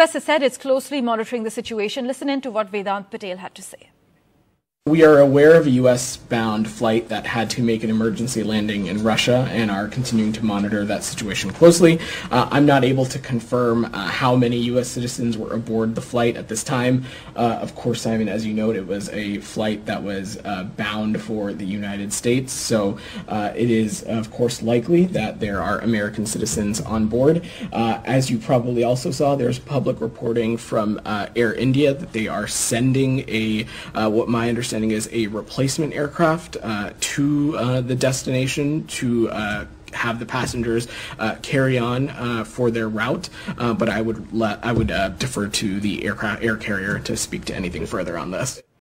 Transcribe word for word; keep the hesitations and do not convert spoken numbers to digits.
U S has said it's closely monitoring the situation. Listen in to what Vedant Patel had to say. We are aware of a U S bound flight that had to make an emergency landing in Russia and are continuing to monitor that situation closely. Uh, I'm not able to confirm uh, how many U S citizens were aboard the flight at this time. Uh, of course, Simon, as you note, it was a flight that was uh, bound for the United States, so uh, it is, of course, likely that there are American citizens on board. Uh, as you probably also saw, there's public reporting from uh, Air India that they are sending a, uh, what my understanding is a replacement aircraft uh, to uh, the destination to uh, have the passengers uh, carry on uh, for their route, uh, but I would let I would uh, defer to the aircraft air carrier to speak to anything further on this.